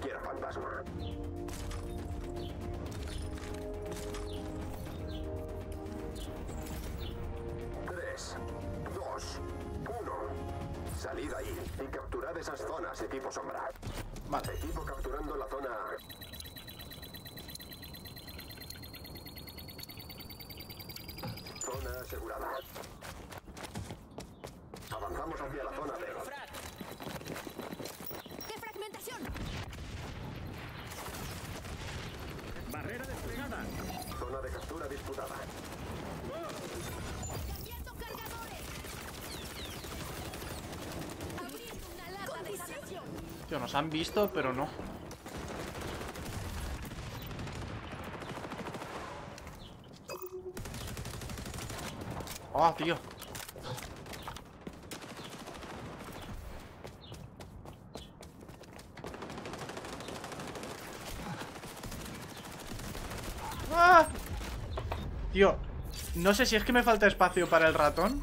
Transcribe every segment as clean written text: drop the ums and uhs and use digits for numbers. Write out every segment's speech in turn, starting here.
cualquier fantasma. Salid ahí y capturad esas zonas, equipo sombra. Vale. Equipo capturando la zona... Zona asegurada. Avanzamos hacia la zona B. ¡Qué fragmentación! ¡Barrera desplegada! Zona de captura disputada. Tío, nos han visto, pero no. Ah, tío. Ah. Tío, no sé si es que me falta espacio para el ratón.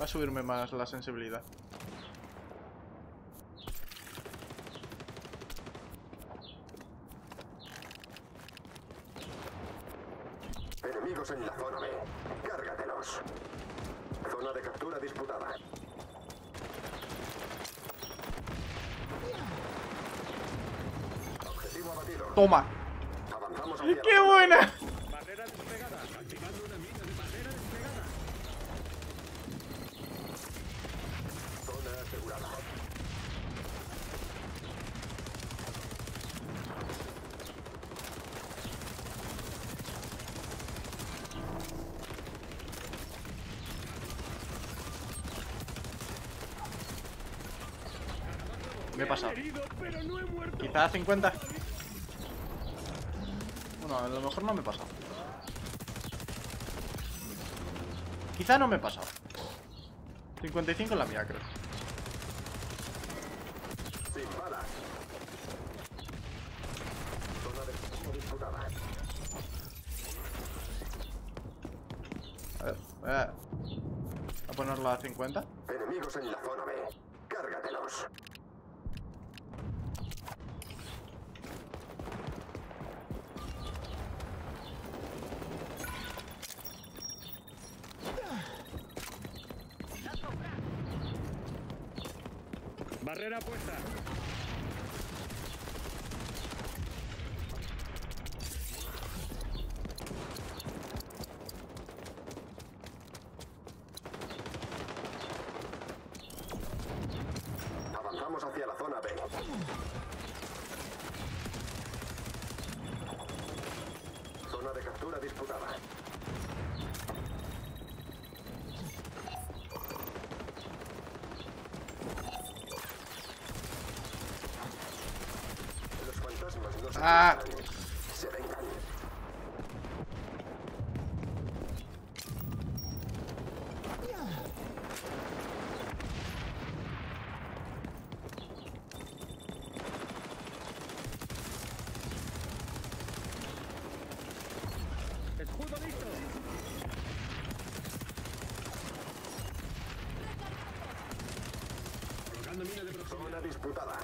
Va a subirme más la sensibilidad. En la zona B, cárgatelos. Zona de captura disputada. Objetivo abatido. Toma. Avanzamos hacia... ¡Qué buena! Barrera desplegada. Activando una mina de barrera desplegada. Zona asegurada. Me he pasado. Quizá 50. Bueno, a lo mejor no me he pasado. Quizá no me he pasado. 55 en la mía, creo. Sin balas. A ver, voy a ponerla a 50. Enemigos en la zona B. Cárgatelos. Barrera puesta. Avanzamos hacia la zona B. Zona de captura disputada. Ah. Se vengan. Escudo listo. Colocando mina de proximidad disputada.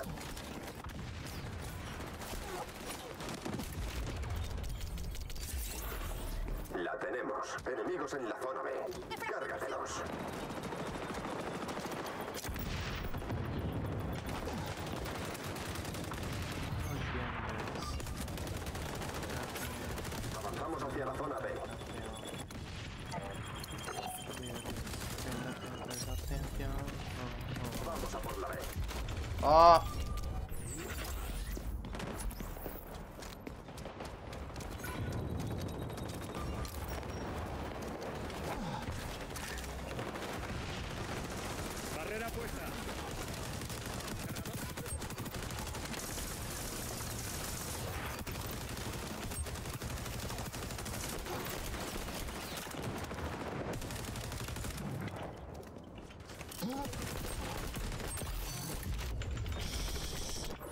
La tenemos. Enemigos en la zona B. Cárgatelos. Avanzamos hacia la zona B. Vamos a por la B. ¡Ah!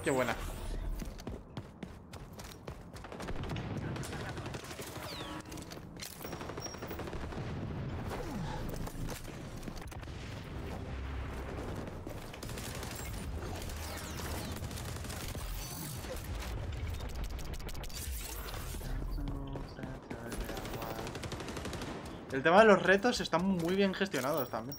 Qué buena. El tema de los retos está muy bien gestionados también.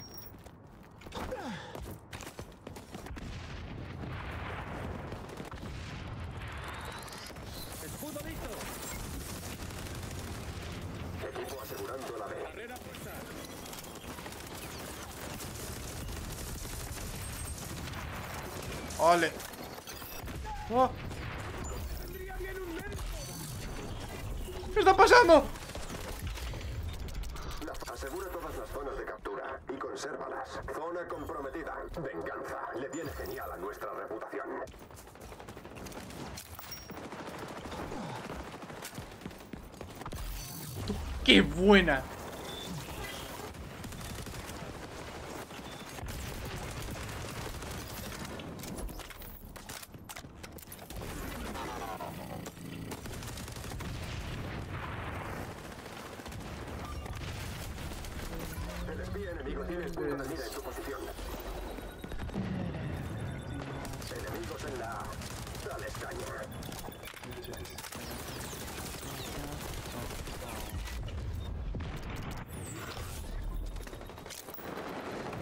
Ole. Oh. ¿Qué está pasando? Asegura todas las zonas de captura y consérvalas. Zona comprometida. Venganza. Le viene genial a nuestra reputación. ¡Qué buena!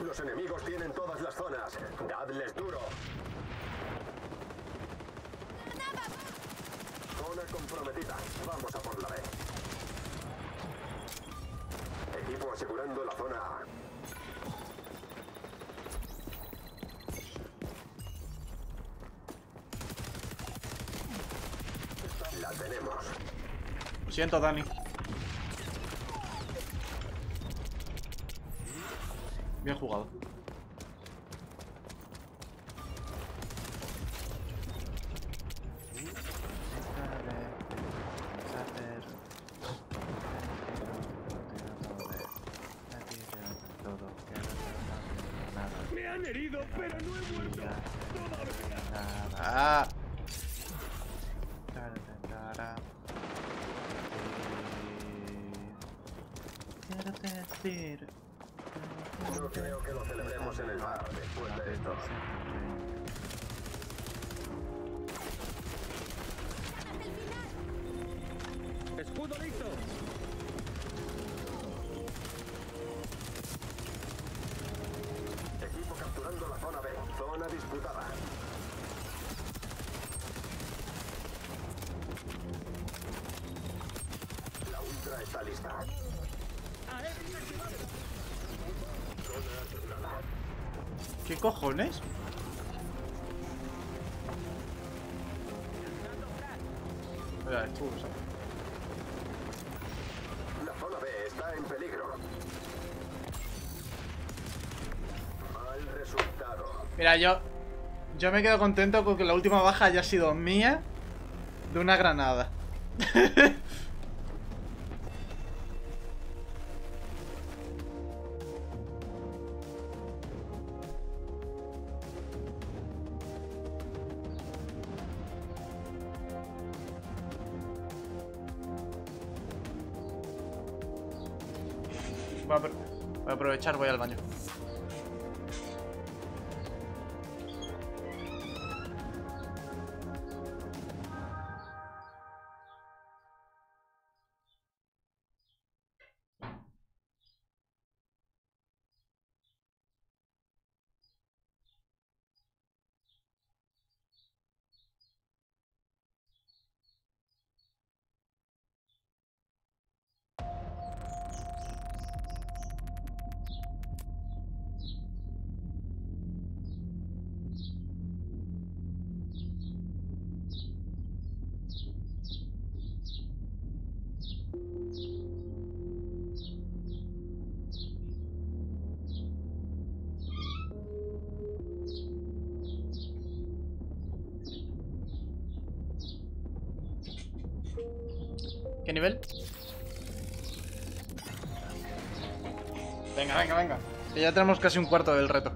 Los enemigos tienen todas las zonas. Dadles duro. Zona comprometida. Vamos a por la B. Equipo asegurando la zona A. La tenemos. Lo siento, Dani. Bien jugado. Me han herido, pero no he muerto. Ah. No creo que lo celebremos en el bar después de esto. ¡Escudo listo! Equipo capturando la zona B. Zona disputada. La ultra está lista. ¿Qué cojones? Mira, expulsa. La zona B está en peligro. Mal resultado. Mira, yo me quedo contento con que la última baja haya sido mía de una granada. Voy a aprovechar, voy al baño. ¿Qué nivel? Venga, venga, venga. Que ya tenemos casi un cuarto del reto.